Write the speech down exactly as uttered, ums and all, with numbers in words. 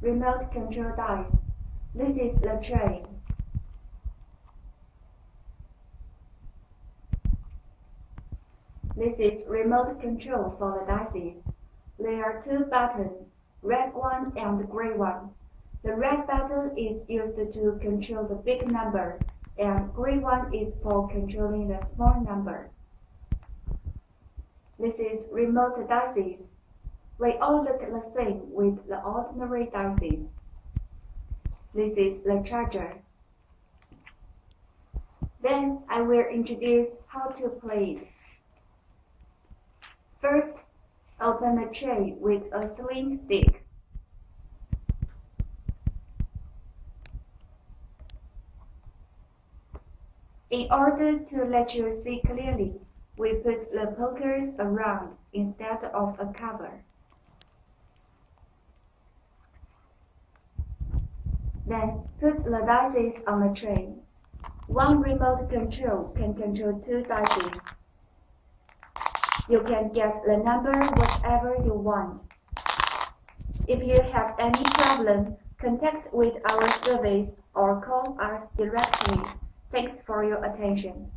Remote control dice. This is the train. This is remote control for the dices. There are two buttons, red one and grey one. The red button is used to control the big number, and grey one is for controlling the small number. This is remote dices. They all look the same with the ordinary dices. This is the charger. Then I will introduce how to play it. First, open the tray with a swing stick. In order to let you see clearly, we put the pokers around instead of a cover. Then put the dices on the tray. One remote control can control two dices. You can get the number whatever you want. If you have any problem, contact with our service or call us directly. Thanks for your attention.